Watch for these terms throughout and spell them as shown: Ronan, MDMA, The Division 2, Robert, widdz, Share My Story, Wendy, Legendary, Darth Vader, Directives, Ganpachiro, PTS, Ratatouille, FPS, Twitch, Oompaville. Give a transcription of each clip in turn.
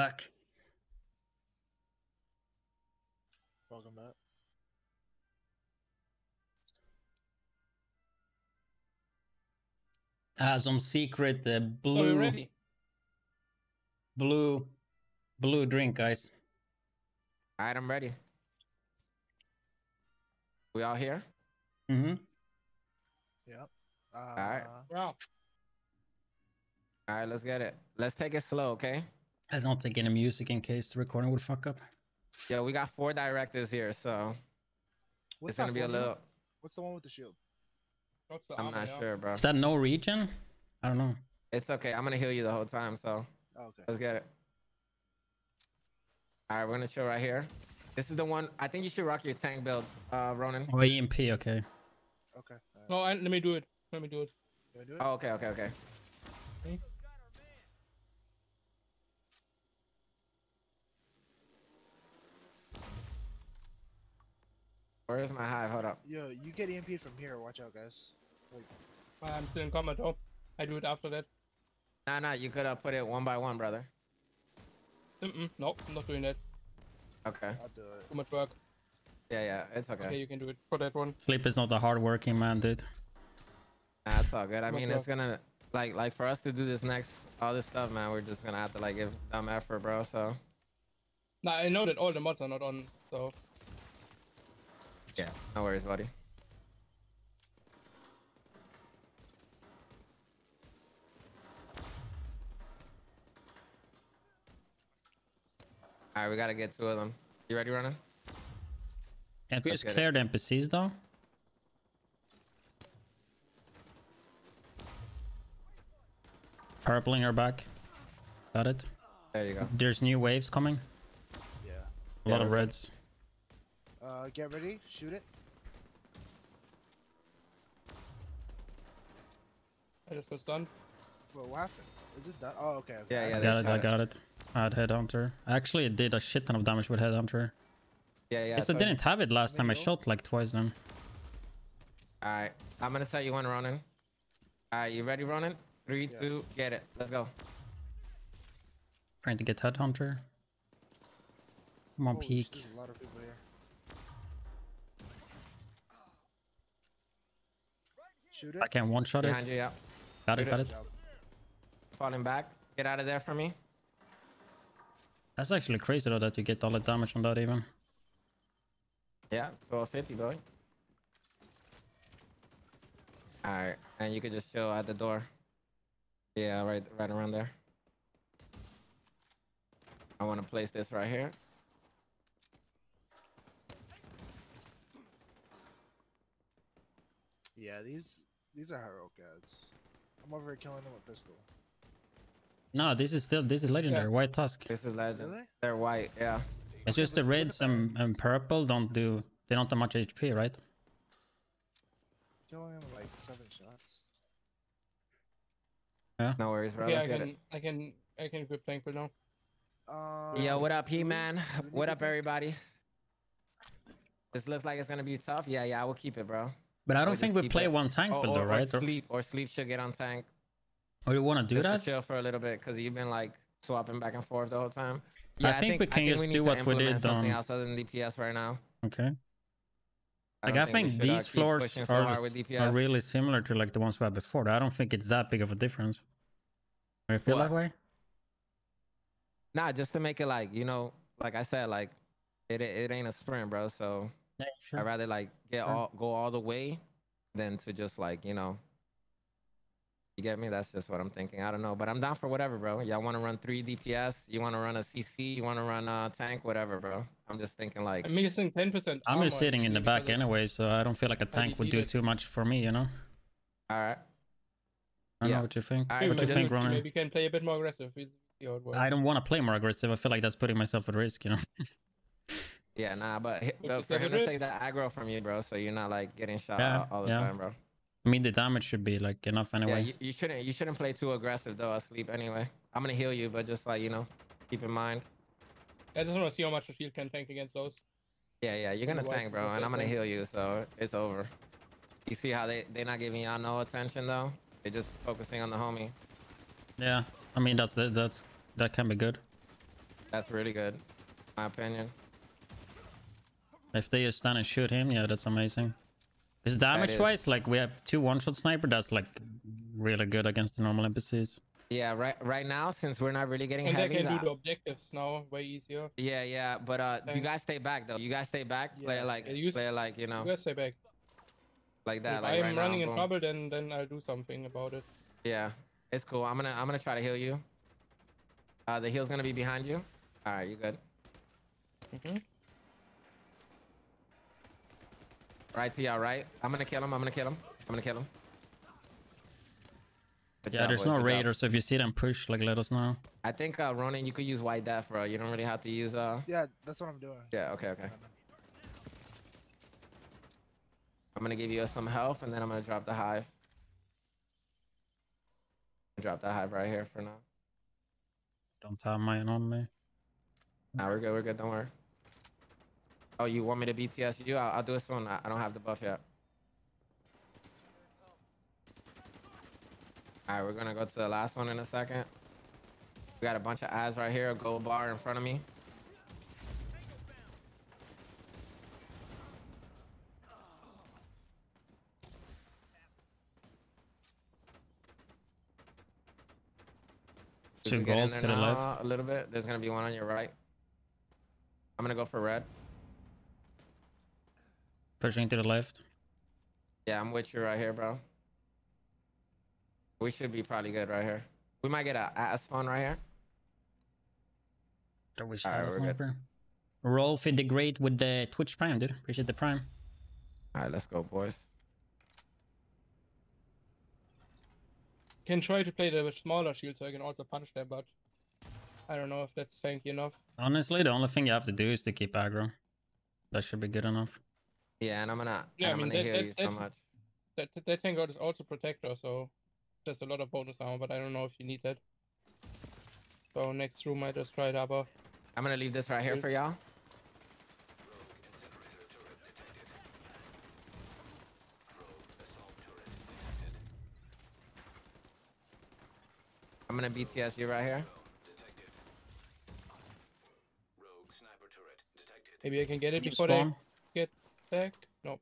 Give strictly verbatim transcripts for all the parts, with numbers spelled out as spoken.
back. Welcome back. Ah, some secret uh, blue, oh, ready? blue, blue drink, guys. All right, I'm ready. We all here? Mm-hmm. Yep. Uh, all right. Wow. All right, let's get it. Let's take it slow, okay? Let's not take any music in case the recording would fuck up. Yeah, we got four directors here, so what's it's gonna be a little. One? What's the one with the shield? What's the I'm not out? sure, bro. Is that Norwegian? I don't know. It's okay. I'm gonna heal you the whole time, so oh, okay. Let's get it. All right, we're gonna chill right here. This is the one. I think you should rock your tank build, uh, Ronan. Oh, E M P. Okay. Okay. Right. No, I, let me do it. Let me do it. Can I do it? Oh, okay, okay, okay. okay. Where's my hive? Hold up. Yo, you get E M P'd from here. Watch out, guys. Like... I'm still in combat, though. I do it after that. Nah, nah. You could have uh, put it one by one, brother. Mm-mm. No, I'm not doing that. Okay. I'll do it. Too much work. Yeah, yeah. It's okay. Okay, you can do it for that one. Sleep is not a hard-working man, dude. Nah, it's all good. I mean, it's gonna... Like, like for us to do this next... All this stuff, man, we're just gonna have to, like, give dumb effort, bro, so... Nah, I know that all the mods are not on, so... Yeah, no worries, buddy. All right, we gotta get two of them. You ready, Ronan? Can we just clear the N P Cs, though? Purpling her back. Got it. There you go. There's new waves coming. Yeah. A lot of reds. Uh, get ready, shoot it. I just got stunned. Well, what happened? Is it done? Oh, okay. okay. Yeah, yeah, I got it, I got it. I had Headhunter. Actually, it did a shit ton of damage with Headhunter. Yeah, yeah. Yes, I didn't have it last time. I shot like twice then. Alright, I'm gonna tell you one, Ronan. Alright, you ready, Ronan? Three, yeah. two, get it. Let's go. Trying to get Headhunter. Come on, oh, peek. There's a lot of people here. Shoot it. I can one shot Behind it. You, yeah. Got Shoot it, got it. it. Falling back. Get out of there for me. That's actually crazy though that you get all the damage on that even. Yeah, twelve fifty, boy. Alright, and you could just chill at the door. Yeah, right right around there. I wanna place this right here. Yeah, these these are heroic ads. I'm over here killing them with pistol. No, this is still this is legendary. Yeah. White Tusk. This is legendary. Really? They're white, yeah. It's just the reds and, and purple don't do they don't have much H P, right? Killing them with like seven shots. Yeah. No worries, bro. Yeah, I can, I can I can equip tank for now. Uh yeah, what up, He-Man? What up, everybody? This looks like it's gonna be tough. Yeah, yeah, I will keep it, bro. But I don't think we play it. one tank builder, or, or, or right? Sleep, or sleep should get on tank. Oh, you want to do just that? To chill for a little bit, because you've been like swapping back and forth the whole time. Yeah, I, think I think we can I think just we do what we did. Something um... else other than D P S right now. Okay. I like I think, think these uh, floors so are, are really similar to like the ones we had before. I don't think it's that big of a difference. Do you feel what? that way? Nah, just to make it like you know, like I said, like it it ain't a sprint, bro. So. Yeah, sure. I'd rather like get sure. all go all the way than to just like you know you get me that's just what I'm thinking. I don't know, but I'm down for whatever, bro. Y'all want to run three D P S, you want to run a C C, you want to run a tank, whatever, bro. I'm just thinking like I'm missing ten percent. I'm just sitting in the back anyway, so I don't feel like a tank would do too much for me, you know. All right, I don't yeah. know what you think. Right, what do you think, Ronan? Maybe you can play a bit more aggressive. I don't want to play more aggressive. I feel like that's putting myself at risk, you know. Yeah, nah, but, but for him to take that aggro from you, bro, so you're not like getting shot yeah, all the yeah. time, bro. I mean, the damage should be like enough anyway. Yeah, you, you shouldn't you shouldn't play too aggressive though. Asleep anyway. I'm gonna heal you, but just like you know, keep in mind. I just want to see how much the shield can tank against those. Yeah, yeah, you're gonna tank, bro, and I'm gonna heal you, so it's over. You see how they they're not giving y'all no attention though. They're just focusing on the homie. Yeah, I mean that's that's that can be good. That's really good, in my opinion. If they stand and shoot him, yeah, that's amazing. His damage wise, like we have two one-shot sniper, that's like really good against the normal N P Cs. Yeah, right. Right now, since we're not really getting and heavies, I can do the objectives now way easier. Yeah, yeah, but uh, Thanks. you guys stay back though. You guys stay back. Yeah. Play like, you play like, you know. You guys stay back. Like that. If like I'm right running now, in boom. trouble, then then I'll do something about it. Yeah, it's cool. I'm gonna I'm gonna try to heal you. Uh, the heal's gonna be behind you. All right, you good? Mm-hmm. Right to y'all, right? I'm gonna kill him. I'm gonna kill him. I'm gonna kill him. Good yeah, job, there's boys. no Good raiders, so if you see them push, like, let us know. I think, uh, Ronin, you could use White Death, bro. You don't really have to use, uh... Yeah, that's what I'm doing. Yeah, okay, okay. I'm gonna give you some health, and then I'm gonna drop the hive. Drop that hive right here for now. Don't have mine on me. Nah, we're good, we're good, don't worry. Oh, you want me to B T S you? I'll, I'll do it soon. I, I don't have the buff yet. All right, we're gonna go to the last one in a second. We got a bunch of eyes right here, a gold bar in front of me. Two golds to the left. A little bit. There's gonna be one on your right. I'm gonna go for red. Pushing to the left. Yeah, I'm with you right here, bro. We should be probably good right here. We might get a ass spawn right here. Don't wish right, we're sniper. Good. Rolf in the great with the Twitch Prime, dude. Appreciate the Prime. All right, let's go, boys. Can try to play the smaller shield so I can also punch them, but I don't know if that's tanky enough. Honestly, the only thing you have to do is to keep aggro. That should be good enough. Yeah, and I'm gonna. Yeah, I I'm mean, gonna that, heal that, you that, so much. That that tank out is also protector, so. Just a lot of bonus armor, but I don't know if you need that. So next room I just tried upper. I'm gonna leave this right here for y'all. I'm gonna B T S you right here. Maybe I can get it before they get attacked. Nope.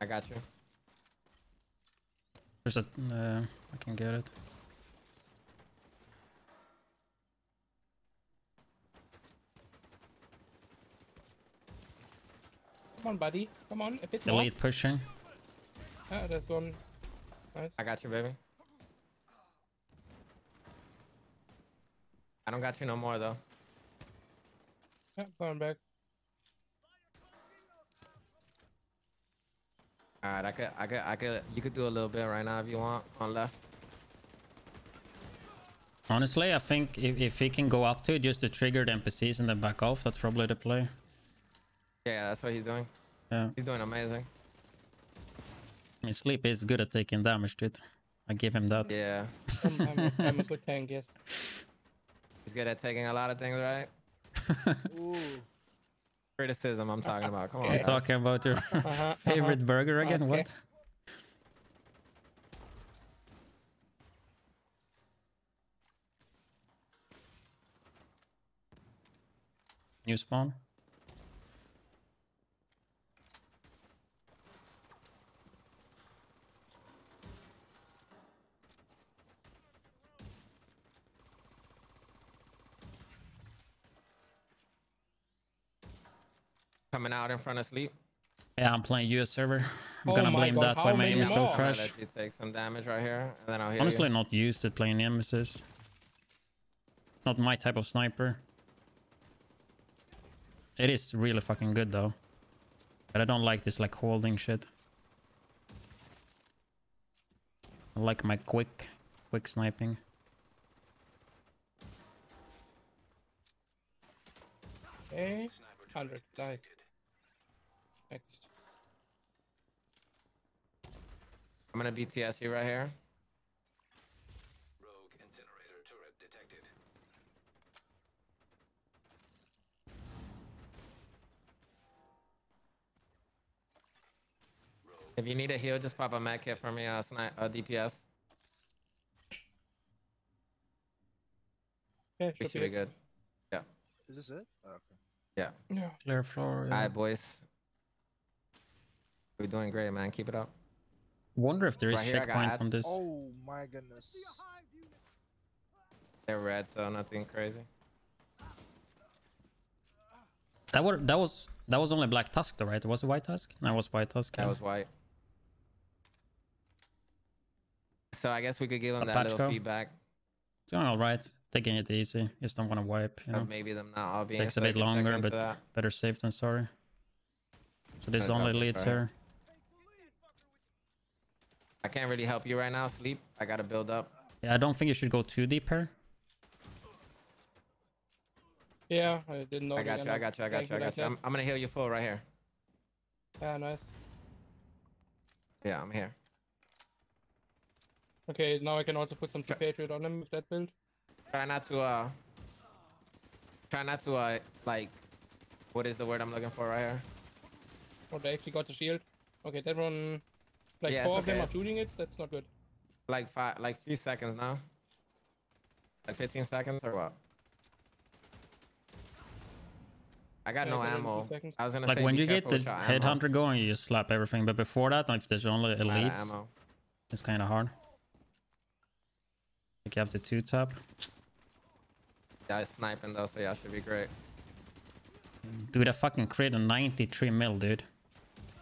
I got you. There's a... Uh, I can get it. Come on, buddy. Come on. A bit more. Elite pushing. Ah, there's one. Nice. I got you, baby. I don't got you no more, though. Yeah, going back. All right, I could, I could, I could, you could do a little bit right now if you want, on left. Honestly, I think if, if he can go up to it just to trigger the N P Cs and then back off, that's probably the play. Yeah, that's what he's doing. Yeah. He's doing amazing. I mean, Sleep is good at taking damage, dude. I give him that. Yeah. I'm, I'm, a, I'm a good tank, yes. He's good at taking a lot of things, right? Ooh. Criticism I'm talking about. Come on. You're talking about your uh-huh, uh-huh. favorite burger again? Okay. What? New spawn? Coming out in front of Sleep. Yeah, I'm playing U S server. I'm oh gonna blame God. that How why my aim is so fresh. Let you take some damage right here, and then I'll Honestly, you. not used to playing Nemesis. Not my type of sniper. It is really fucking good though, but I don't like this like holding shit. I like my quick, quick sniping. Okay, one hundred died. Next. I'm gonna B T S you right here. Rogue incinerator turret detected. Rogue If you need a heal, just pop a med kit for me, uh, snipe, uh, D P S. Yeah, we should be good. Yeah. Is this it? Oh, okay. Yeah. Yeah. Flare floor. Yeah. All right, boys. We're doing great, man. Keep it up. Wonder if there is right checkpoints on this. Oh my goodness. They're red, so nothing crazy. That were that was that was only black tusk though, right? Was it white tusk? No, it was white tusk. That was white. So I guess we could give them that little feedback. It's going all right. Taking it easy. Just don't want to wipe. You know, maybe them not obvious. Takes a bit longer, but better safe than sorry. So there's only leads here. I can't really help you right now. Sleep. I gotta build up. Yeah, I don't think you should go too deep here. Yeah, I didn't know. I got you. I got you. I got you. I got you. I'm, I'm gonna heal you full right here. Yeah, nice. Yeah, I'm here. Okay, now I can also put some Patriot on him with that build. Try not to uh. Try not to uh like. What is the word I'm looking for right here? Oh, they actually got the shield. Okay, that one. Like yeah, four of okay. them are shooting it. That's not good. Like five, like few seconds now. Like fifteen seconds or what? I got yeah, no ammo. I was gonna like say, when you get the headhunter going, you just slap everything. But before that, if there's only elites, it's kind of hard. Like you have the two top. Yeah, it's sniping though, so yeah, should be great. Dude, I fucking crit a ninety-three mil, dude.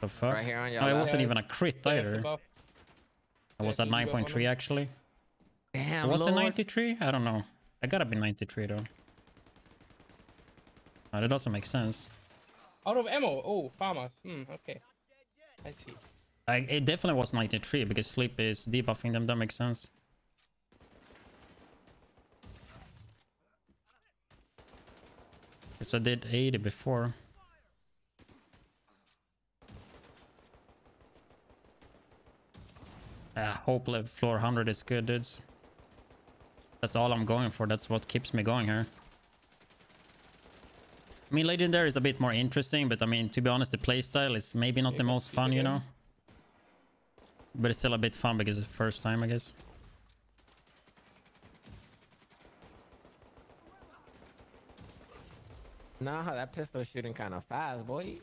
The fuck? Right here on your oh, it wasn't yeah. even a crit either. I was yeah, at nine point three actually. Damn, was Lord. It ninety-three? I don't know. I gotta be ninety-three though. Oh, that doesn't make sense. Out of ammo. Oh, farmers. Hmm, okay. I see. I, it definitely was ninety-three because sleep is debuffing them. That makes sense. Because I did eighty before. Yeah, hope level floor one hundred is good, dudes. That's all I'm going for. That's what keeps me going here. I mean, Legendary is a bit more interesting, but I mean, to be honest, the playstyle is maybe not the most fun, you know? But it's still a bit fun because it's the first time, I guess. Nah, that pistol shooting kind of fast, boy.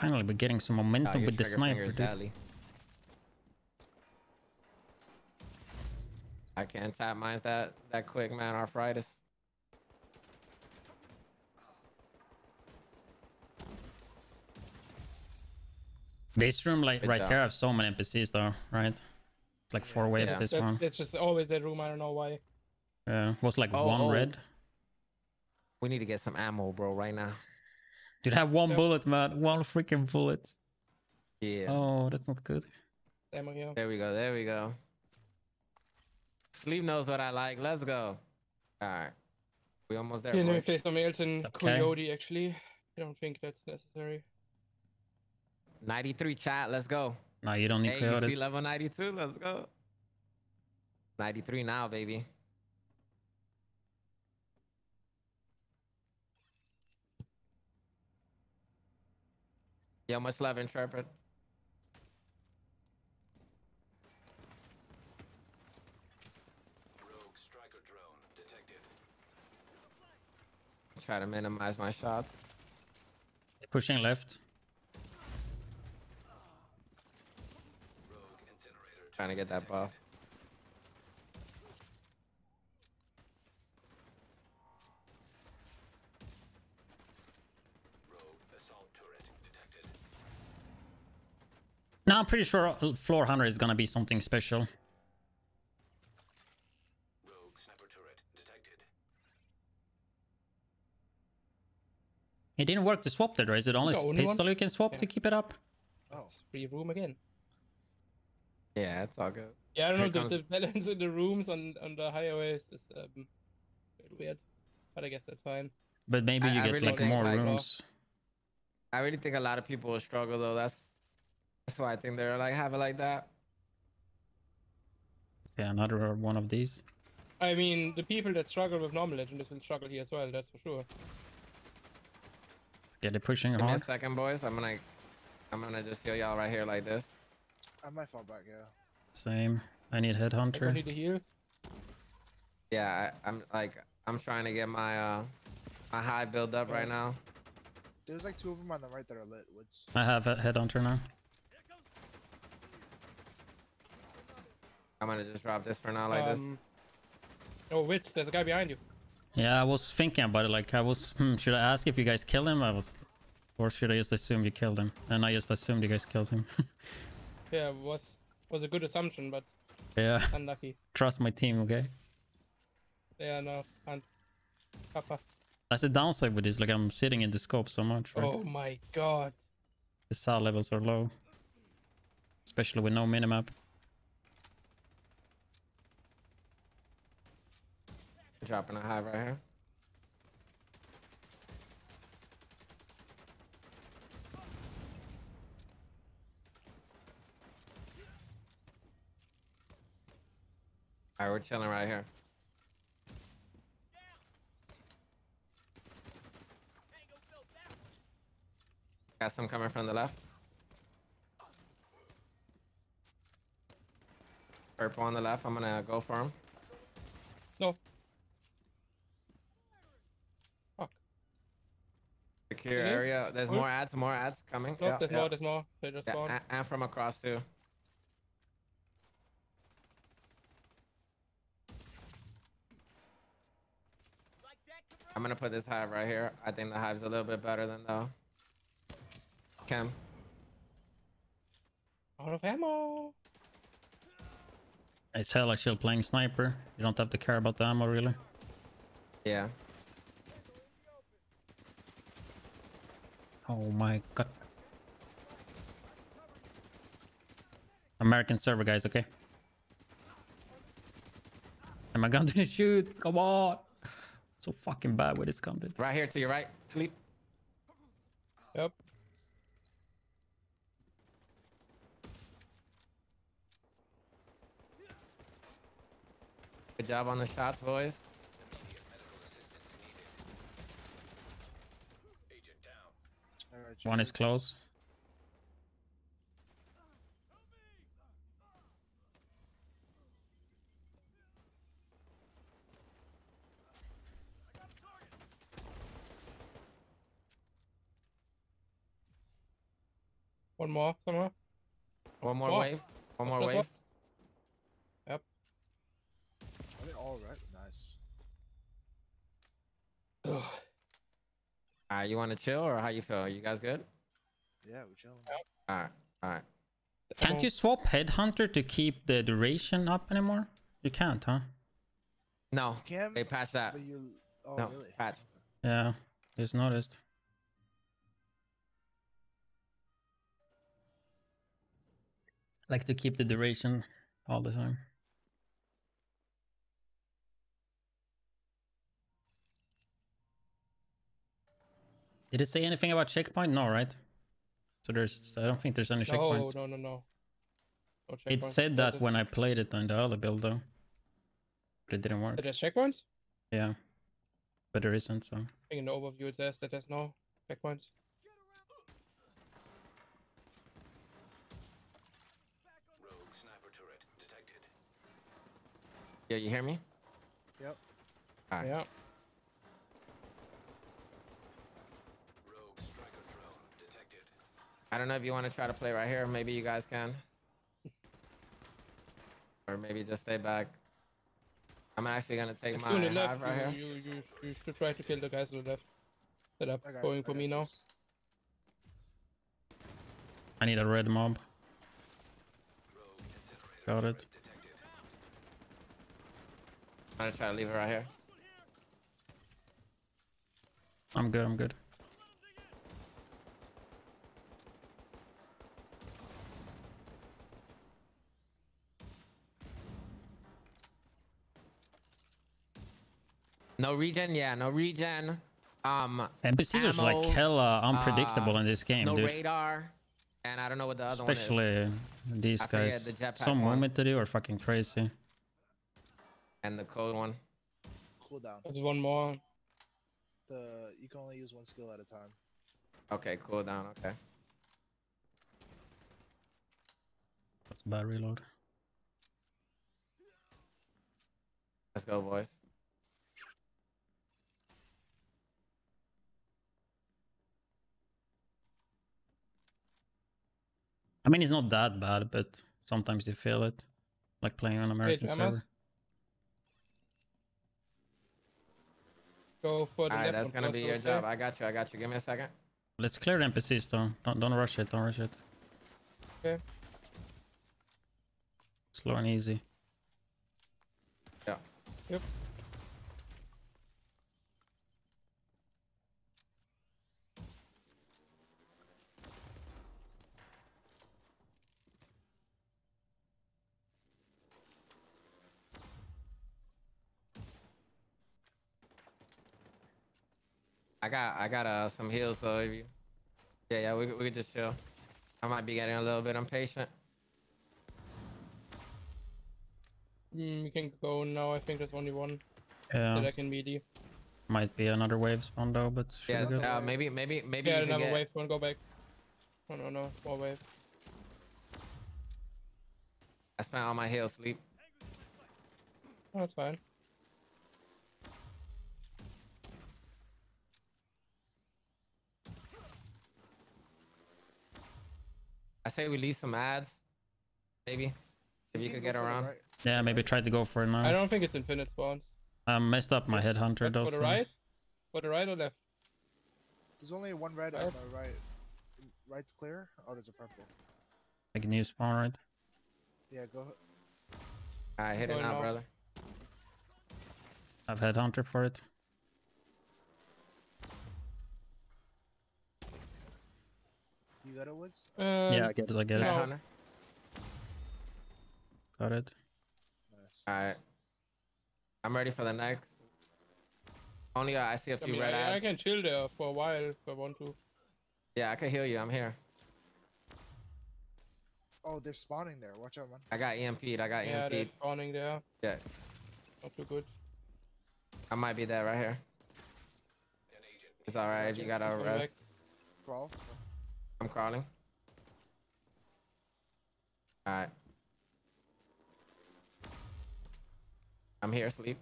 Finally, we're getting some momentum oh, with the sniper, dude. Dally. I can't tap mines that, that quick, man. Arthritis. This room, like, right here, I have so many N P Cs, though, right? It's like four waves, yeah. this that, one. It's just always that room, I don't know why. Yeah, uh, was like oh, one oh. red. We need to get some ammo, bro, right now. Dude, I have one yeah. bullet, man. One freaking bullet. Yeah. Oh, that's not good. Ammo here. There we go, there we go. Sleep knows what I like. Let's go. All right. We almost there, yeah, boys. We play something else in okay. Coyote, actually. I don't think that's necessary. ninety-three chat, let's go. No, you don't need hey, Coyotes. You see level ninety-two, let's go. ninety-three now, baby. Yeah, much love, Intrepid. Rogue striker drone detected. Try to minimize my shots. Pushing left. Trying to get that buff. Now I'm pretty sure floor one hundred is gonna be something special. Rogue sniper turret detected. It didn't work to swap that, right? Is it only no, pistol you can swap yeah. to keep it up? Oh, free room again. Yeah, it's all good. Yeah, I don't Here know, the, the balance in the rooms on, on the highways is um, weird, but I guess that's fine. But maybe you I, get I really like more like, rooms. I really think a lot of people will struggle though. That's that's why I think they're like have it like that. Yeah, another one of these. I mean, the people that struggle with normal legends will struggle here as well. That's for sure. Yeah, they're pushing Give hard. Me a second, boys. I'm gonna I'm gonna just kill y'all right here like this. I might fall back, yeah. Same. I need headhunter. I need to heal. Yeah, I, I'm like, I'm trying to get my uh, my high build up oh. right now. There's like two of them on the right that are lit. Woods. I have a headhunter now. I'm gonna just drop this for now like um, this. Oh, Wits, there's a guy behind you. Yeah, I was thinking about it. Like, I was, hmm, should I ask if you guys killed him? I was, or should I just assume you killed him? And I just assumed you guys killed him. Yeah, was was a good assumption, but yeah, unlucky. Trust my team, okay? Yeah, no, and Kappa. That's the downside with this. Like, I'm sitting in the scope so much. Right? Oh my god. The S A R levels are low, especially with no minimap. Dropping a hive right here. Alright, we're chilling right here. Got some coming from the left. Purple on the left. I'm gonna go for him. No. Secure area. There's oh. more ads, more ads coming. Nope, yeah, there's yeah. more, there's more. They just spawned. Yeah, and from across too. I'm gonna put this hive right here. I think the hive's a little bit better than the chem. Out of ammo. It's hell, like, still playing sniper. You don't have to care about the ammo really. Yeah. Oh my god. American server, guys, okay? And my gun didn't shoot. Come on. So fucking bad with this content. Right here to your right. Sleep. Yep. Good job on the shots, boys. One is close. One more, somewhere. One more oh. wave. One more wave. One. Yep. Are they all right? Nice. Ugh. Uh, you want to chill or how you feel? Are you guys good? Yeah, we're chilling. All right, all right. Can't you swap headhunter to keep the duration up anymore? You can't, huh? No, you can, they patched that. You... Oh, no, really? Patched. Yeah, just noticed. Like to keep the duration all the time. Did it say anything about checkpoint? No, right? So there's, I don't think there's any no, checkpoints. No, no, no, no. no checkpoints. It said that when I played it on the other build though. But it didn't work. There's checkpoints? Yeah. But there isn't, so. I think in the overview it says that there's no checkpoints. Rogue sniper turret detected. Yeah, you hear me? Yep. All right. Yeah. I don't know if you want to try to play right here. Maybe you guys can. Or maybe just stay back. I'm actually going to take my hive right here. You, you, you should try to kill the guys on the left. That are going for me now. I need a red mob. Got it. I'm going to try to leave it right here. I'm good, I'm good. No regen, yeah, no regen. Um, N P Cs ammo, are like hella unpredictable uh, in this game, no dude. No radar, and I don't know what the other Especially one is. Especially these I guys. The Some movement to do are fucking crazy. And the cold one. Cool down. There's one more. The, you can only use one skill at a time. Okay, cool down, okay. battery load. Let's go, boys. I mean, it's not that bad, but sometimes you feel it, like playing on American Wait, server. Go for the All right, that's gonna be your job. I got you. I got you. Give me a second. Let's clear the N P Cs, though. Don't don't rush it. Don't rush it. Okay. Slow and easy. Yeah. Yep. I got I got uh, some heals, so if you yeah yeah we we just chill. I might be getting a little bit impatient. Mm, we can go now. I think there's only one yeah. that I can meet you. Might be another wave spawn though, but yeah, uh, maybe maybe maybe yeah, you another get... wave. One go back. Oh no no more wave. I spent all my heals sleep. Oh, that's fine. I say we leave some ads, maybe, if you could get around. Right. Yeah, maybe try to go for it now. I don't think it's infinite spawns. I messed up my headhunter though. For the right? For the right or left? There's only one red on the right. Right's clear. Oh, there's a purple. I can use spawn right. Yeah, go. Alright, hit it now, brother. I have headhunter for it. You got a woods? Um, yeah, I get it, I get no. it. Got it. Nice. Alright. I'm ready for the next. Only uh, I see a few I mean, red I, ads. I can chill there for a while if I want to. Yeah, I can heal you. I'm here. Oh, they're spawning there. Watch out, man. I got E M P'd. I got yeah, E M P'd. Yeah, they're spawning there. Yeah. Not too good. I might be there right here. It's alright if you got a rest. Crawl. I'm crawling. Alright. I'm here, sleep.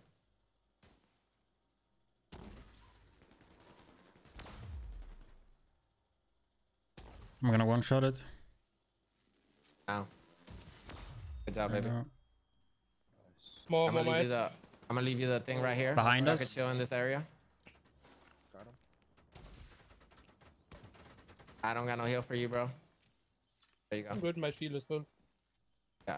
I'm gonna one shot it. Ow. Good job, baby. Nice. More, I'm, gonna more leave you the, I'm gonna leave you the thing right here. Behind us. I could chill in this area. I don't got no heal for you, bro. There you go. I'm good, my shield is full. Yeah.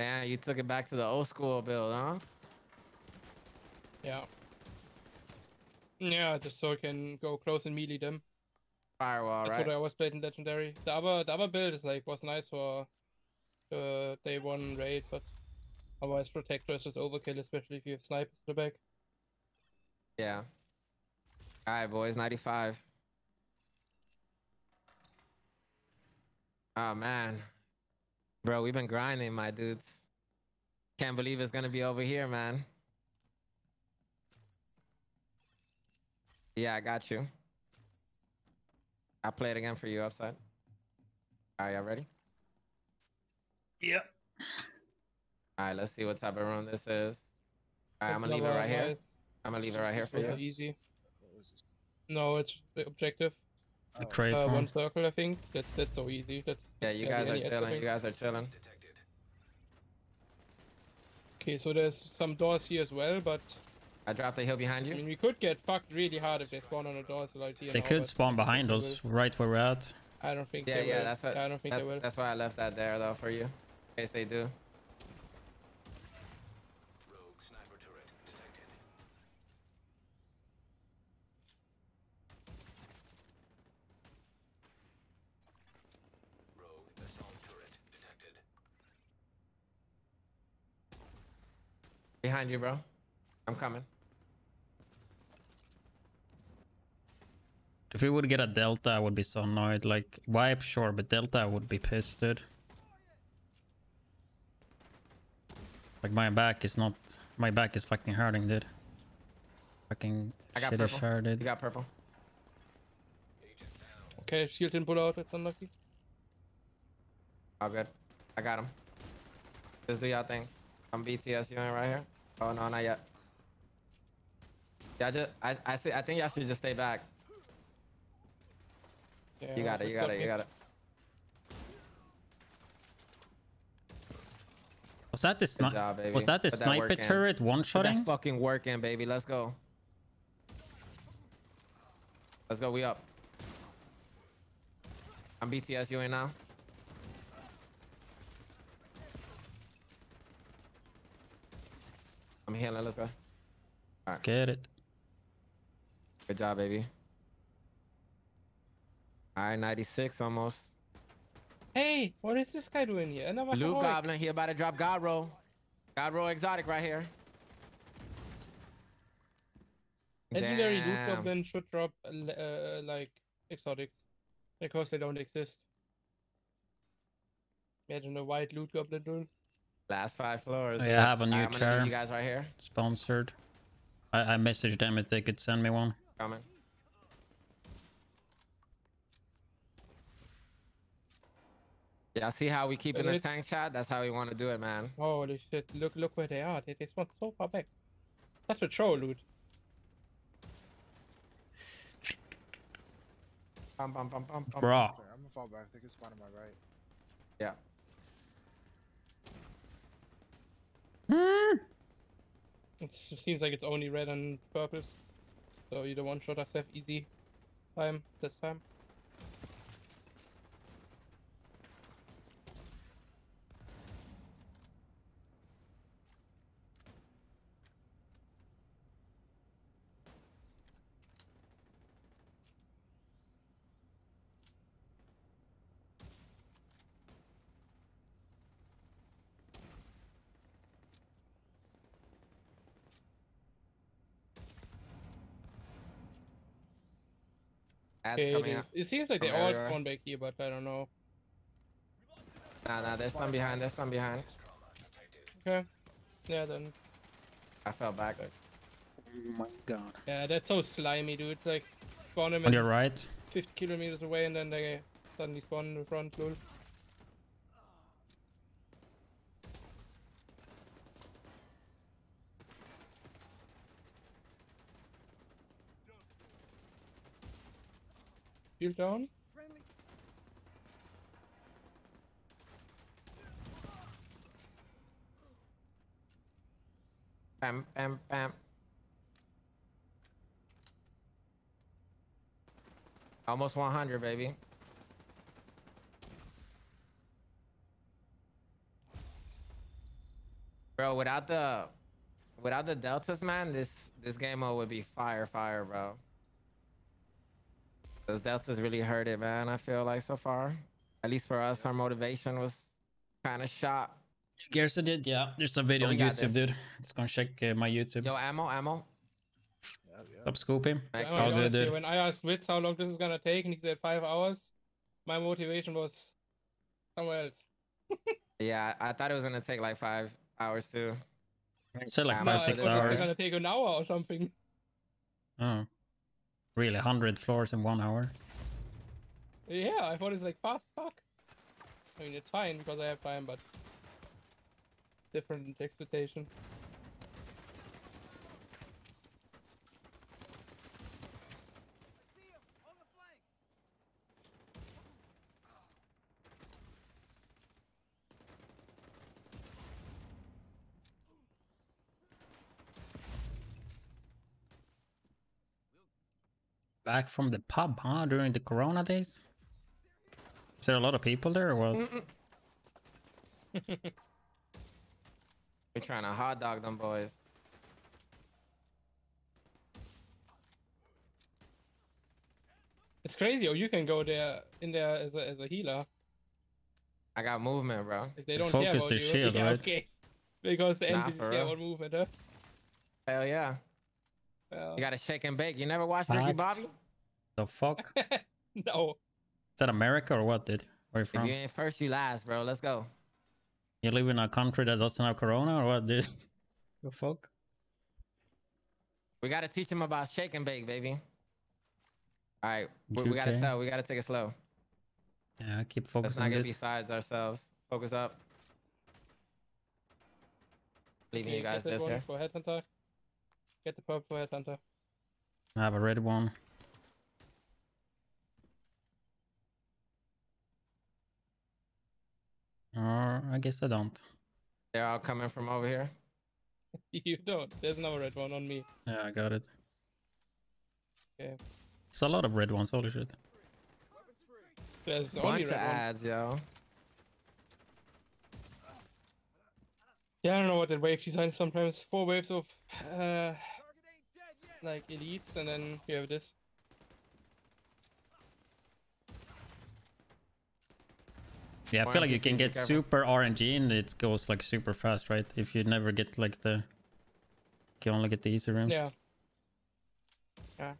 Man, you took it back to the old school build, huh? Yeah. Yeah, just so I can go close and melee them. Firewall, That's right? That's what I always played in Legendary. The other, the other build is like was nice for the day one raid, but... Otherwise, Protector is just overkill, especially if you have snipers in the back. Yeah. Alright, boys, ninety-five. Oh, man. Bro, we've been grinding, my dudes. Can't believe it's gonna be over here, man. Yeah, I got you. I'll play it again for you, upside. Alright, y'all ready? Yep. Alright, let's see what type of room this is. Alright, I'm gonna leave it right here. I'm gonna leave it right here for you. Easy. No, it's the objective. The crate uh, one circle, I think. That's that's so easy. That's yeah. You guys are chilling. You guys are chilling. Okay, so there's some doors here as well, but I dropped the hill behind you. I mean, we could get fucked really hard if they spawn on the doors right here. They could spawn behind us, right where we're at. I don't think. Yeah, yeah. That's what. I don't think they will. That's why I left that there though for you, in case they do. Behind you, bro. I'm coming. If we would get a Delta, I would be so annoyed. Like, wipe, sure, but Delta would be pissed, dude. Like, my back is not... My back is fucking hurting, dude. Fucking shit is hurting. You got purple. Okay, shield didn't pull out. That's unlucky. All good. I got him. Just do y'all thing. I'm B T S unit right here. Oh no, not yet. Yeah, just I I see. I think y'all should just stay back. Yeah, you got it. You got it. You got it. Was that the sniper? Was that the sniper turret one-shotting? Fucking working, baby. Let's go. Let's go. We up. I'm B T S unit now. I'm healing. Let's go. All right. Get it. Good job, baby. All right, ninety-six almost. Hey, what is this guy doing here? Another blue goblin. He about to drop God roll. God roll exotic right here. Legendary loot goblin should drop uh, like exotics because they don't exist. Imagine a white loot goblin dude. Last five floors. I have a new right, chair. You guys right here. Sponsored. I, I messaged them if they could send me one. Coming. Yeah, see how we keep in the tank chat? That's how we want to do it, man. Holy shit. Look look where they are. They, they spawned so far back. That's a troll, dude. Bum, bum, bum, bum, bum. Bro. I'm gonna fall back. They can spawn on my right. Yeah. Mm. It seems like it's only red on purpose. So you don't one shot us have easy time this time. Okay, it seems like they all spawn back here, but I don't know. Nah, nah, there's some behind, there's some behind. Okay. Yeah, then. I fell back. Oh my god. Yeah, that's so slimy, dude. Like, spawn him on your right. fifty kilometers away, and then they suddenly spawn in the front, lol. You're down? Bam, bam, bam. Almost one hundred, baby. Bro, without the without the deltas, man, this this game mode would be fire, fire, bro. Those deltas really hurt it, man. I feel like so far, at least for us, our motivation was kind of shot. Gerson did, yeah. There's a video oh, on YouTube, dude. Let's go and check uh, my YouTube. Yo, ammo, ammo. Yeah, yeah. Stop scooping. I mean, honestly, dude. When I asked Witz how long this is gonna take, and he said five hours, my motivation was somewhere else. Yeah, I thought it was gonna take like five hours too. You said like five, six hours. It's gonna take an hour or something. Oh. Really, one hundred floors in one hour? Yeah, I thought it was like fast fuck. I mean, it's fine because I have time, but different expectation. I see him on the flank. Back from the pub, huh? During the Corona days? Is there a lot of people there or what? We're trying to hot dog them boys. It's crazy, or you can go there in there as a, as a healer. I got movement, bro. If they don't focus care about you, shield, yeah, right? Okay. Because the N P Cs care about movement, huh? Hell yeah. Well, you gotta shake and bake. You never watched Ricky Bobby? The fuck? No. Is that America or what, dude? Where you from? If you ain't first, you last, bro. Let's go. You live in a country that doesn't have Corona or what, dude? The fuck? We gotta teach him about shake and bake, baby. All right, we, we gotta tell. We gotta take it slow. Yeah, keep focusing. Let's not get besides ourselves. Focus up. Leaving you guys this here. For headhunter. Get the purple for headhunter. I have a red one. Or I guess I don't. They're all coming from over here. You don't. There's another red one on me. Yeah, I got it. Okay. It's a lot of red ones. Holy shit. There's bunch only red of ads, ones. Yo. Yeah, I don't know what that wave design sometimes. Four waves of uh, like elites, and then you have this. Yeah, I feel like you can get super R N G and it goes like super fast, right? If you never get like the... You only get the easy rooms. Yeah. Yeah.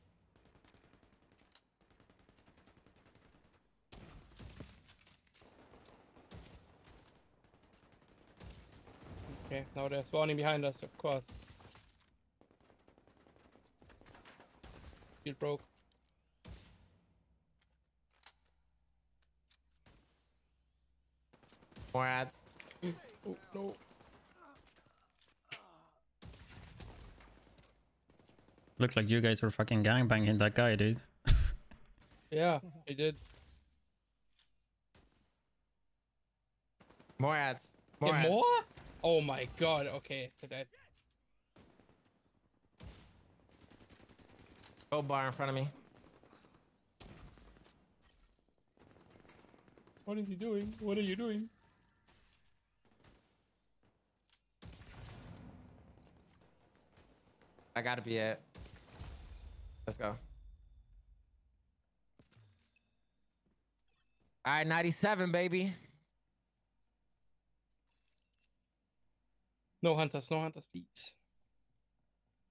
Okay, now they're spawning behind us, of course. Shield broke. More ads. Oh, no. Looked like you guys were fucking gangbanging that guy, dude. Yeah, I did. More ads. More? Ads. More? Oh my god, okay. Gold bar in front of me. What is he doing? What are you doing? I gotta be it. Let's go. Alright, ninety-seven, baby. No hunters, no hunters, please.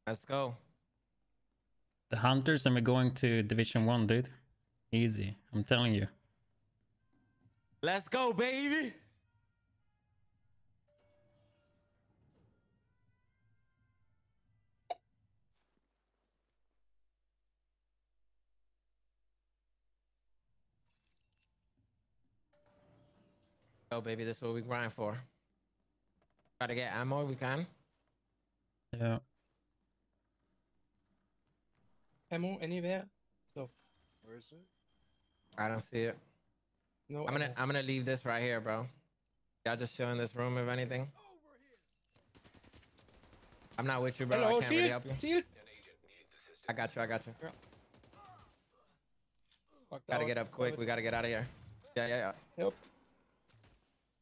Let's go. The hunters, and we're going to Division one, dude. Easy, I'm telling you. Let's go, baby! Go, baby, this is what we grind for. Try to get ammo if we can. Yeah. Ammo anywhere? So. Where is it? I don't see it. No. I'm ammo. gonna I'm gonna leave this right here, bro. Y'all just chill in this room if anything. I'm not with you, bro. Hello, I can't really help you. Shield. I got you. I got you. Fucked gotta out. Get up quick. We gotta get out of here. Yeah, yeah, yeah. Yep.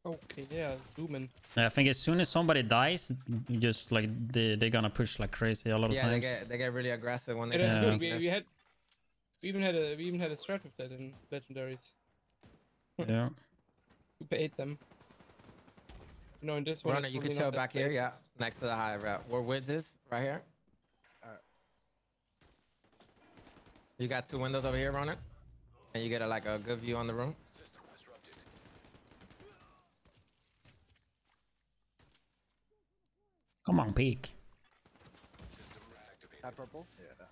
Okay, yeah, zooming. I think as soon as somebody dies, just like they they're gonna push like crazy a lot of yeah, times. Yeah, they get they get really aggressive when they. Yeah. Like we, we had, we even had a we even had a strat with that in legendaries. Yeah. We bait them. You know, in this one. Runner, you can chill back here, yeah, next to the hive. Route. We're with this right here. All right. You got two windows over here, Runner, and you get a, like a good view on the room. Come on, peek. That purple? Yeah.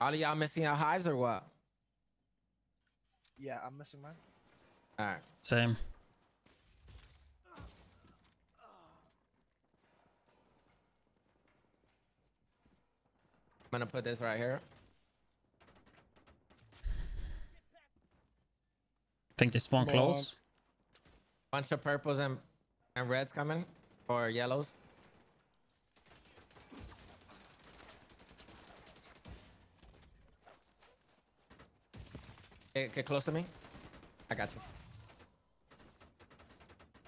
All of y'all missing our hives or what? Yeah, I'm missing mine. Alright. Same. I'm gonna put this right here. I think they spawn close. Bunch of purples and, and reds coming, or yellows. Hey, get close to me. I got you.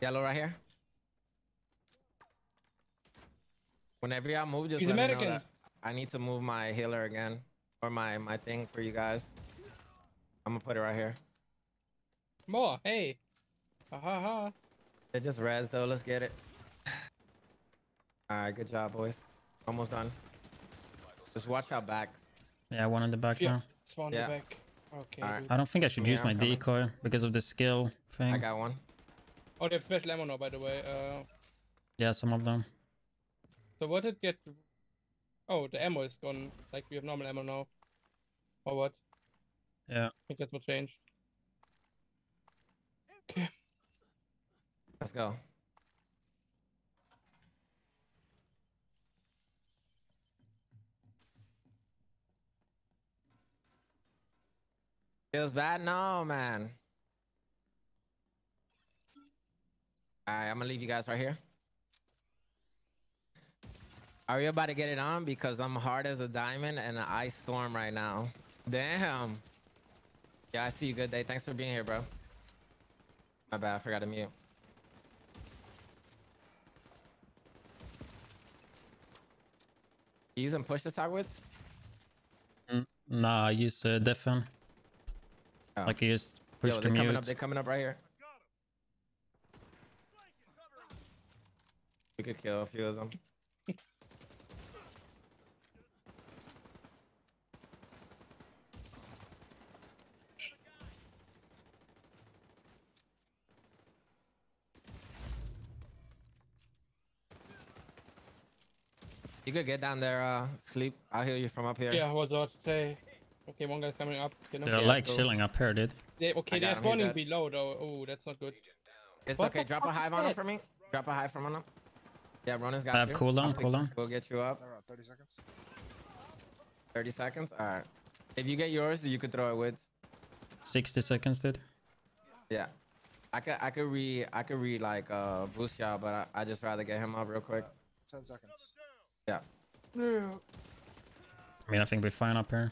Yellow right here. Whenever y'all move, just He's let American. Me know that I need to move my healer again, or my my thing for you guys. I'm gonna put it right here. More, hey. Ha ha ha. They just res though, let's get it. Alright, good job, boys. Almost done. Just watch out back. Yeah, one in the back yeah. now. Spawn yeah. the back. Okay. Right. I don't think I should yeah, use I'm my coming. decoy because of the skill thing. I got one. Oh, they have special ammo now, by the way. Uh, Yeah, some of them. So what did get... Oh, the ammo is gone. Like, we have normal ammo now. Or what? Yeah. I think that's what changed. Okay. Let's go. Feels bad now, man. Alright, I'm gonna leave you guys right here. Are you about to get it on? Because I'm hard as a diamond and an ice storm right now. Damn. Yeah, I see you. Good day. Thanks for being here, bro. My bad. I forgot to mute. You using push to target? Mm, nah, I use uh, deafen. Oh. Like I used push Yo, to mute. Coming up, they're coming up right here. We could kill a few of them. You could get down there, uh, sleep. I'll heal you from up here. Yeah, I was about to say. Okay, one guy's coming up. You know? They're yeah, like chilling up here, dude. They, okay, they're spawning below, though. Oh, that's not good. It's what okay. Drop a hive on him for me. Drop a hive from on him. Yeah, Ronan's got I have you. cooldown, cooldown. We'll get you up. Right, thirty seconds. thirty seconds? Alright. If you get yours, you could throw it with. sixty seconds, dude. Yeah. I could, I could re, I could re, like, uh, boost y'all, but I, I just rather get him up real quick. Uh, ten seconds. Yeah. Yeah. I mean, I think we're fine up here.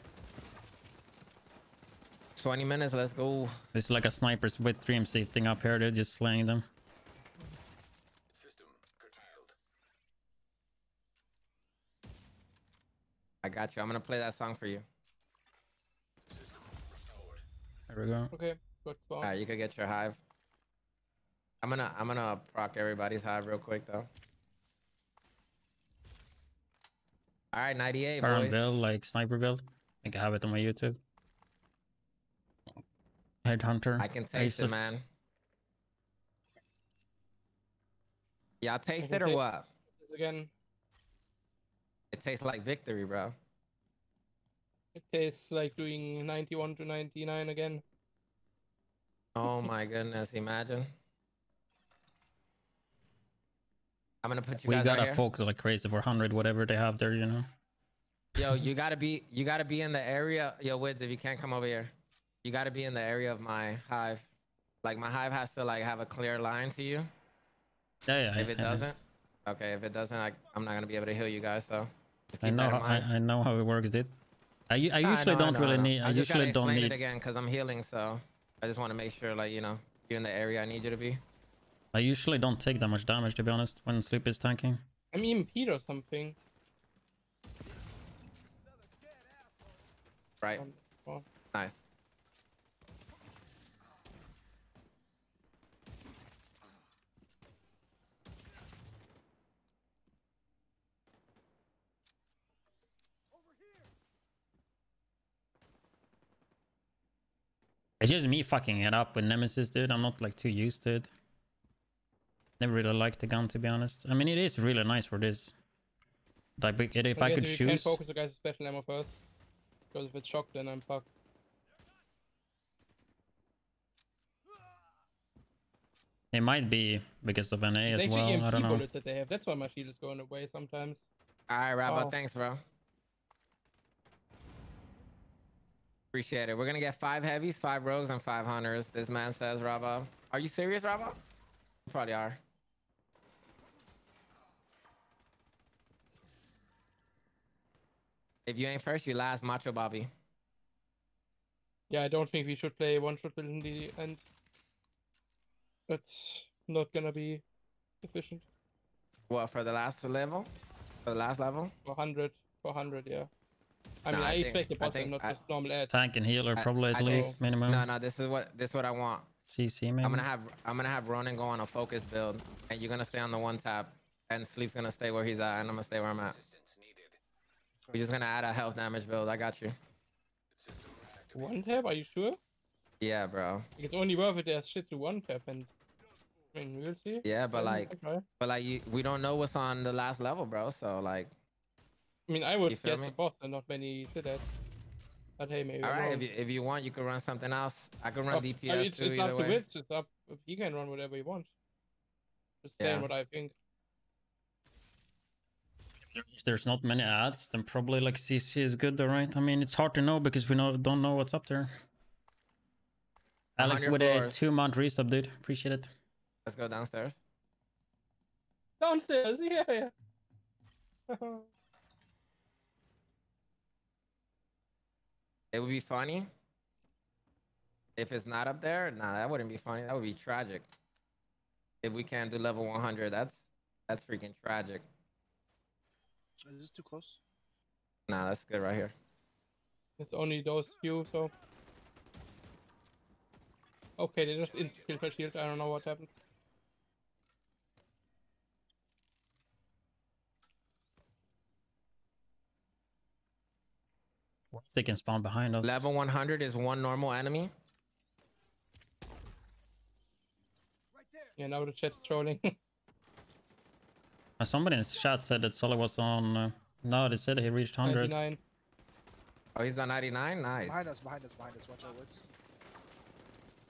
twenty minutes, let's go. It's like a sniper's with dream thing up here, they're just slaying them. System curtailed. I got you. I'm gonna play that song for you. System restored. There we go. Okay, good spot. Alright, you can get your hive. I'm gonna I'm gonna proc everybody's hive real quick though. All right, ninety-eight, boys. Build, like sniper build. I think I have it on my YouTube. Headhunter. I can taste it, man. Y'all taste it or taste what? This again. It tastes like victory, bro. It tastes like doing ninety-one to ninety-nine again. Oh my goodness, imagine. I'm gonna put you guys. We gotta right focus here. Like crazy for one hundred, whatever they have there, you know. Yo, you gotta be, you gotta be in the area. Yo, Wiz, if you can't come over here, you gotta be in the area of my hive. Like my hive has to like have a clear line to you. Yeah, yeah. If it yeah, doesn't, yeah. okay. If it doesn't, I, I'm not gonna be able to heal you guys. So. I know, how, I, I know how it works, dude. I, I usually I know, don't I know, really I need. I, I just usually don't need it again because I'm healing. So I just want to make sure, like you know, you're in the area I need you to be. I usually don't take that much damage, to be honest, when sleep is tanking. I mean, Pete or something. Right. Oh. Nice. It's just me fucking it up with Nemesis, dude. I'm not like too used to it. Never really liked the gun, to be honest. I mean, it is really nice for this. Like, it, if I, I could choose. You can focus the guys' special ammo first, because if it's shocked, then I'm fucked. It might be because of N A as well. I don't know. That they have. That's why my shield is going away sometimes. All right, Rabba, oh. Thanks, bro. Appreciate it. We're gonna get five heavies, five rogues, and five hunters. This man says, Rabba. Are you serious, Rabba? Probably are. If you ain't first, you last, Macho Bobby. Yeah, I don't think we should play one shot build in the end. That's not gonna be efficient. What, for the last level? For the last level? four hundred, four hundred, yeah. I no, mean, I, I think, expect the bottom, not I, just normal ads. Tank and healer, probably I, at I least, think, minimum. No, no, this is what this is what I want. C C, I'm gonna have I'm gonna have Ronan go on a focus build, and you're gonna stay on the one tap, and Sleep's gonna stay where he's at, and I'm gonna stay where I'm at. We're just gonna add a health damage build. I got you. One tap? Are you sure? Yeah, bro. It's only worth it as shit to one tap, and I mean, we'll see. Yeah, but like, okay. but like, you, we don't know what's on the last level, bro. So like, I mean, I would guess a boss, and not many did that. But hey, maybe. All right, if you, if you want, you can run something else. I can run D P S. I mean, it's, it's up way. to Vince. It's up. You can run whatever you want. Just saying yeah. what I think. If there's not many ads, then probably like C C is good, all right? I mean, it's hard to know because we know, don't know what's up there. Alex with floors. a two-month resub, dude. Appreciate it. Let's go downstairs. Downstairs, yeah, yeah. It would be funny if it's not up there. Nah, that wouldn't be funny. That would be tragic. If we can't do level one hundred, that's that's freaking tragic. Is this too close? Nah, that's good right here. It's only those few, so... Okay, they just insta-killed my shield. I don't know what happened. They can spawn behind us. Level one hundred is one normal enemy. Right there. Yeah, now the chat's trolling. Somebody in the chat said that Sully was on... Uh, no, they said he reached one hundred. ninety-nine. Oh, he's on ninety-nine? Nice. Behind us, behind us, behind us. Watch out, woods.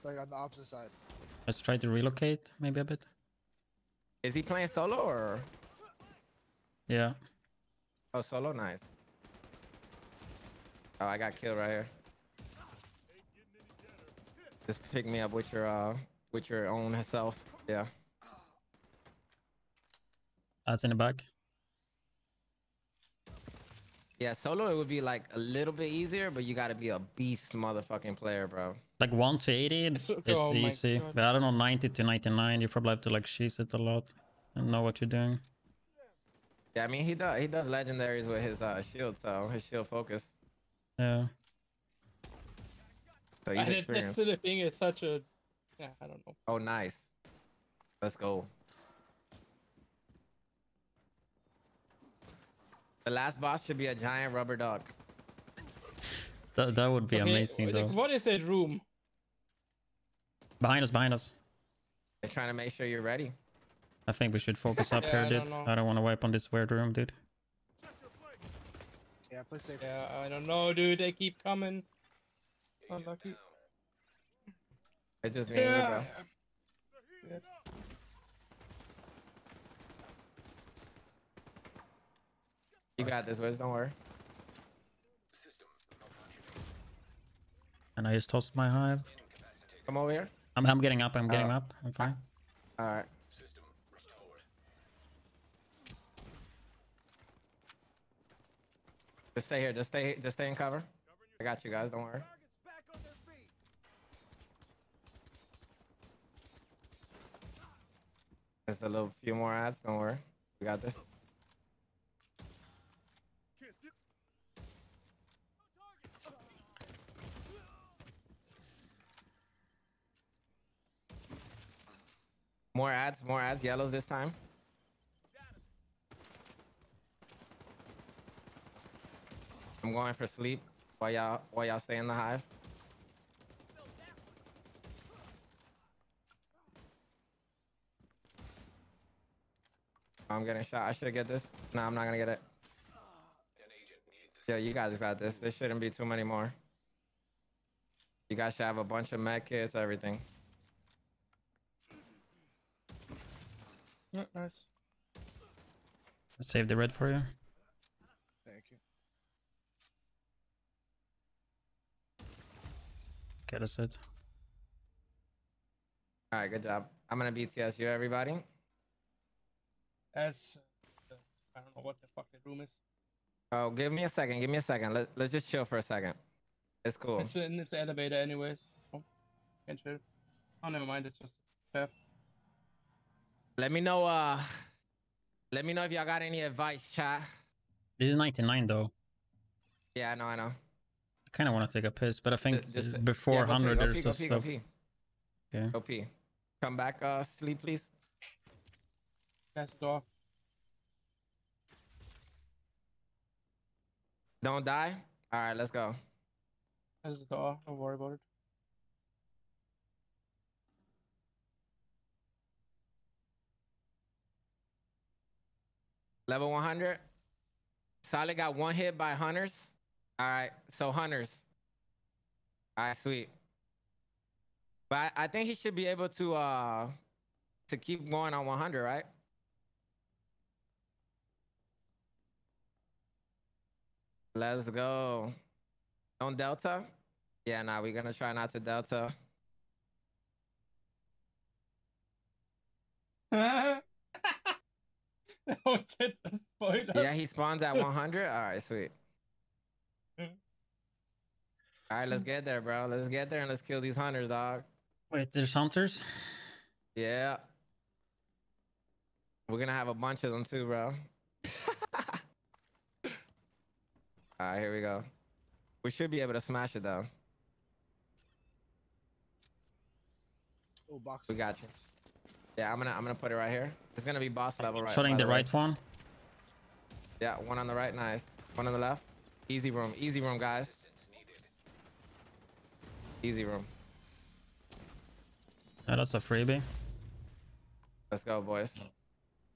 Like, on the opposite side. Let's try to relocate, maybe a bit. Is he playing solo, or...? Yeah. Oh, solo? Nice. Oh, I got killed right here. Just pick me up with your, uh... with your own self. Yeah. That's in the back. Yeah, solo it would be like a little bit easier, but you gotta be a beast motherfucking player, bro. Like one to eighty, it's, it's oh easy. But I don't know, ninety to ninety-nine, you probably have to like cheese it a lot and know what you're doing. Yeah, I mean he does he does legendaries with his uh, shield, so his shield focus. Yeah. So he's experienced. That's still the thing. It's such a. Yeah, I don't know. Oh, nice. Let's go. The last boss should be a giant rubber dog. That, that would be okay, amazing though. What is that room? Behind us, behind us. They're trying to make sure you're ready. I think we should focus up yeah, here, I dude. Don't I don't want to wipe on this weird room, dude. Yeah, play safe. Yeah, I don't know, dude. They keep coming. Unlucky. I just need yeah. you, bro. Yeah. You got this, Wiz, don't worry. And I just tossed my hive. Come over here. I'm, I'm getting up, I'm getting uh, up. I'm fine. Alright. Just stay here, just stay just stay in cover. I got you guys, don't worry. Just a little few more ads, don't worry. We got this. More ads, more ads, yellows this time. I'm going for sleep while y'all while y'all stay in the hive. I'm getting shot. I should get this. No, I'm not gonna get it. Yeah, you guys got this. There shouldn't be too many more. You guys should have a bunch of med kits, everything. Oh, nice. Let's save the red for you. Thank you. Okay, that's it. All right, good job. I'm gonna B T S you, everybody. That's uh, I don't know what the fuck the room is. Oh, give me a second. Give me a second. Let Let's just chill for a second. It's cool. It's in this elevator, anyways. Oh, can't chill. Oh, never mind. It's just theft. Let me know, uh, let me know if y'all got any advice, chat. This is ninety-nine, though. Yeah, I know, I know. I kind of want to take a piss, but I think the, the, before yeah, one hundred, there's some stuff. Go pee, okay. Go pee. Come back, uh, sleep, please. That's the door. Don't die? All right, let's go. That's the door. Don't worry about it. Level one hundred. Solid got one hit by Hunters. All right, so Hunters. All right, sweet. But I, I think he should be able to uh to keep going on one hundred, right? Let's go. Don't Delta? Yeah, nah, we're gonna try not to Delta. Yeah, he spawns at one hundred. All right, sweet. All right, let's get there, bro. Let's get there and let's kill these hunters, dog. Wait, there's hunters? Yeah. We're gonna have a bunch of them too, bro. All right, here we go. We should be able to smash it though. Oh, box. We got you. Yeah, I'm gonna I'm gonna put it right here. It's gonna be boss level, right? Shutting the right one. Yeah, one on the right, nice. One on the left. Easy room, easy room, guys. Easy room. Yeah, that's a freebie. Let's go, boys.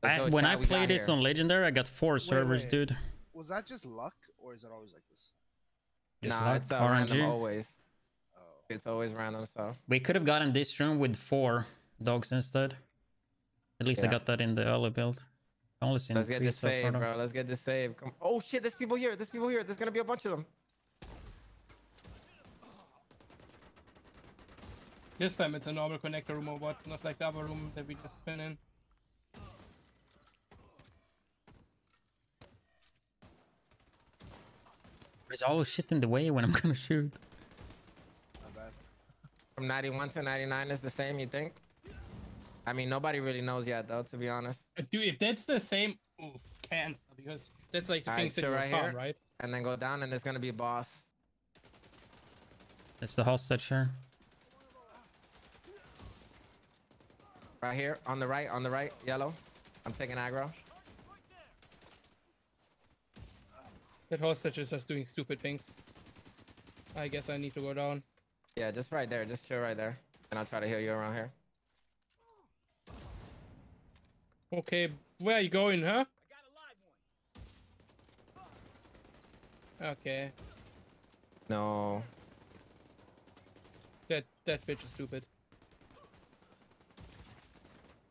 Let's I, go when I played this here. on Legendary, I got four wait, servers, wait. dude. Was that just luck, or is it always like this? Just nah, luck. It's uh, random always. Oh. It's always random, so. We could have gotten this room with four dogs instead. At least yeah. I got that in the early build. Only seen Let's get this save, bro. Let's get this save. Come. Oh shit, there's people here. There's people here. There's gonna be a bunch of them. This time it's a normal connector room or what, not like the other room that we just been in. There's always shit in the way when I'm gonna shoot. Not bad. From ninety-one to ninety-nine is the same, you think? I mean, nobody really knows yet, though, to be honest. Dude, if that's the same, oof, cancel, because that's like the things that you found, right? And then go down, and there's gonna be a boss. It's the hostage here. Right here, on the right, on the right, yellow. I'm taking aggro. That hostage is just doing stupid things. I guess I need to go down. Yeah, just right there, just chill right there, and I'll try to heal you around here. Okay, where are you going, huh? Okay. No. That that bitch is stupid.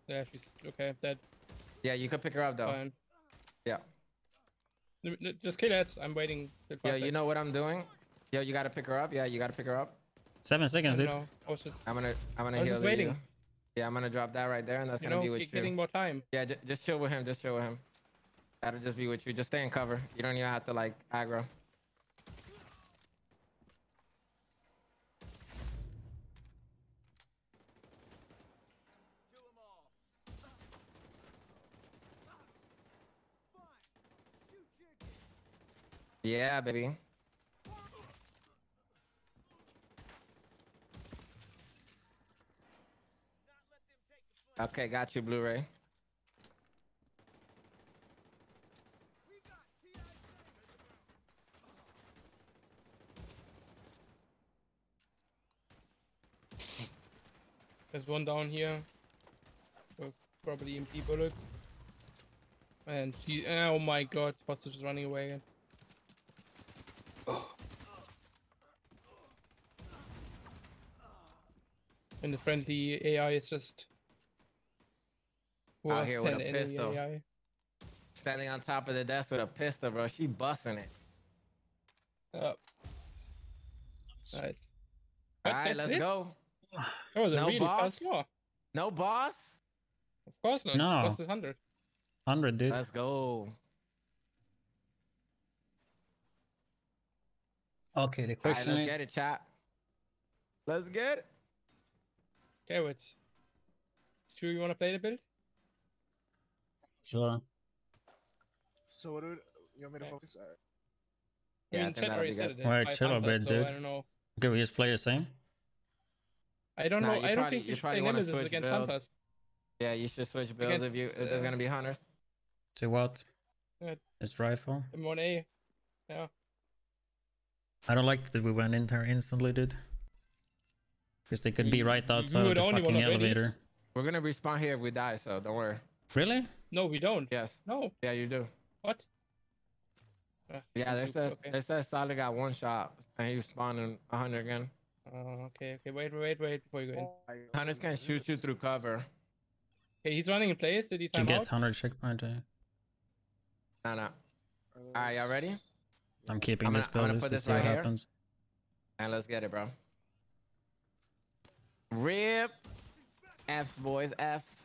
Yeah, she's okay. Dead. Yeah, you can pick her up though. Fine. Yeah. Just kill it. I'm waiting. Yeah, you know what I'm doing. Yo, you gotta pick her up. Yeah, you gotta pick her up. Seven seconds, dude. No, I was just. I'm gonna. I'm gonna I was heal just waiting. You. Yeah, I'm gonna drop that right there, and that's you gonna know, be with you. Getting more time. Yeah, j just chill with him. Just chill with him. That'll just be with you. Just stay in cover. You don't even have to like aggro. Yeah, baby. Okay, got you, Blu-ray. There's one down here. With probably M P bullets. And she, oh my god, hostage is running away again. And the friendly A I is just... Out here with a pistol. A I. Standing on top of the desk with a pistol, bro. She busting it. Oh. Nice. All right, let's it? go. That was no a really boss. No boss? Of course not. No. Boss is one hundred. one hundred, dude. Let's go. Okay, the question right, let's is... Let's get it, chat. Let's get it. Okay, what's... Stu, you want to play the build? Sure. So what do we, you want me to yeah. focus? Right. Yeah, I mean, chat already said it. Alright, chill a bit, dude. I don't know. Okay, we just play the same? I don't nah, know. I don't probably, think you should play Nemesis against Hunters. Yeah, you should switch builds against, if, you, if uh, there's gonna be Hunters. To what? Uh, it's rifle. M one A. Yeah. I don't like that we went in there instantly, dude. Because they could you, be right outside of the fucking elevator. Ready. We're gonna respawn here if we die, so don't worry. Really? No, we don't. Yes. No. Yeah, you do. What? Uh, yeah, they says okay. they says Sally got one shot and he was spawning a hundred again. Oh, okay, okay. Wait, wait, wait before you go in. Hunters can shoot you through cover. Okay, he's running in place. Did he time out? You get Hunter checkpoint. No, no. All right, y'all ready? I'm keeping I'm gonna, this build just to this see right what here. happens. And let's get it, bro. Rip. F's, boys. F's.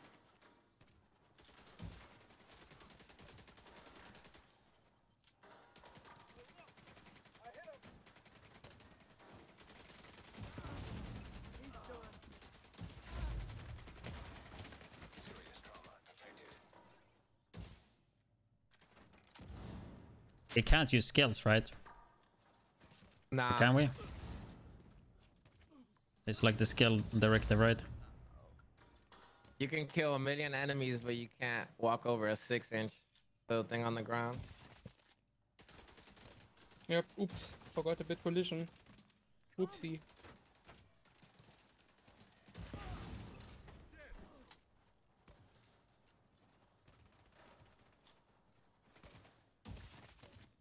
We can't use skills, right? Nah. Can we? It's like the skill directive, right? You can kill a million enemies, but you can't walk over a six-inch little thing on the ground. Yep. Oops. Forgot a bit collision. Oopsie.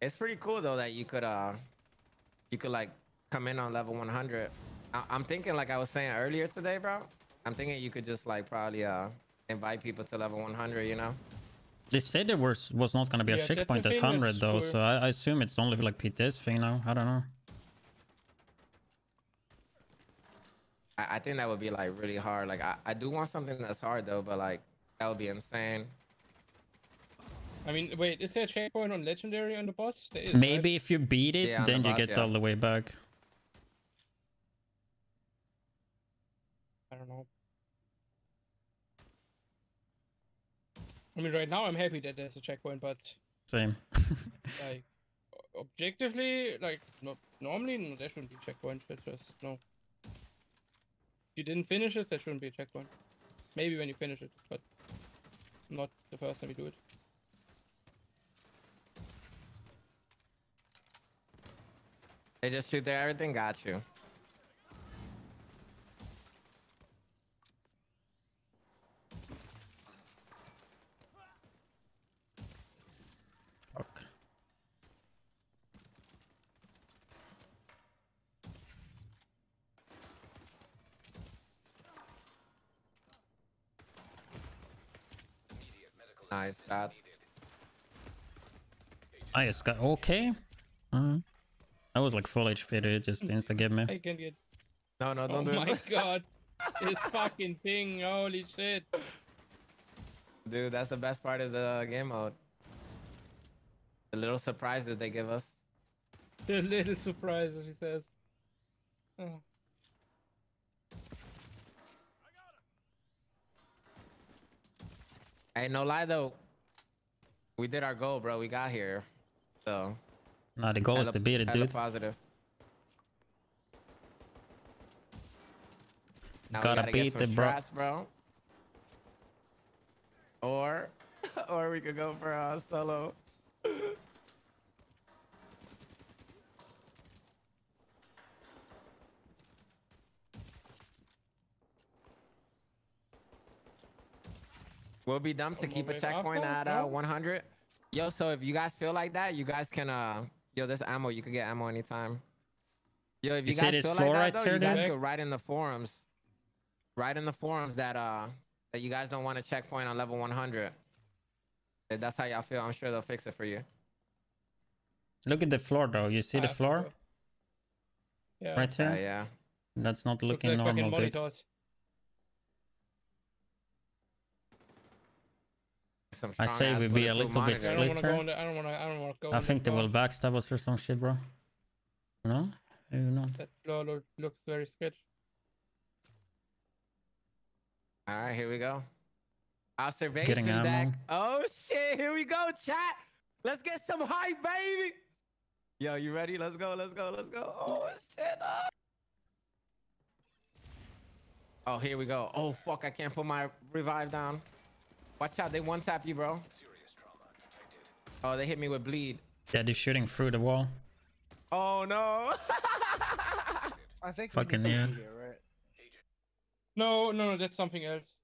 It's pretty cool though that you could uh you could like come in on level one hundred. I I'm thinking, like I was saying earlier today, bro, I'm thinking you could just like probably uh invite people to level one hundred, you know. They said there was was not going to be yeah, a checkpoint at one hundred though, or... so I, I assume it's only like P T S thing now. I don't know. I, I think that would be like really hard. Like I, I do want something that's hard though, but like that would be insane. I mean, wait, is there a checkpoint on legendary on the boss? Is, Maybe right? if you beat it, yeah, then the you boss, get yeah. all the way back. I don't know. I mean, right now I'm happy that there's a checkpoint, but... Same. like, objectively, like, not normally, no, there shouldn't be a checkpoint. It's just, no. If you didn't finish it, there shouldn't be a checkpoint. Maybe when you finish it, but not the first time you do it. They just shoot there, everything got you. Fuck. Nice shot. I just got okay. Mm-hmm. I was like full H P, dude. Just insta-give me. I can get... No, no, don't oh do it. Oh my god. This fucking thing. Holy shit. Dude, that's the best part of the game mode. The little surprises they give us. The little surprises, he says. Oh. Hey, no lie though. We did our goal, bro. We got here. So... Nah, the goal is to beat it, dude. Positive. Gotta, gotta beat the bro. bro. Or, or we could go for a solo. We'll be dumb to keep a checkpoint at uh, one hundred. Yo, so if you guys feel like that, you guys can uh. Yo, there's ammo. You can get ammo anytime. Yo, if you, you guys feel like that, right though, you guys go write in the forums. Write in the forums that uh that you guys don't want a checkpoint on level one hundred. If that's how y'all feel, I'm sure they'll fix it for you. Look at the floor, though. You see I the floor? Yeah. Right there? Uh, yeah. That's not looking like normal, dude. I say we be a little bit later. I don't want to go. I don't want to. I don't want to go. I think they will backstab us or some shit, bro. No, maybe not. That floor looks very sketchy. All right, here we go. Observation deck. Oh shit, here we go, chat. Let's get some hype, baby. Yo, you ready? Let's go. Let's go. Let's go. Oh shit. Oh, oh here we go. Oh fuck, I can't put my revive down. Watch out, they one tap you, bro. Oh, they hit me with bleed. Yeah, they're shooting through the wall. Oh no. I think fucking yeah. Right? No, no, no, that's something else.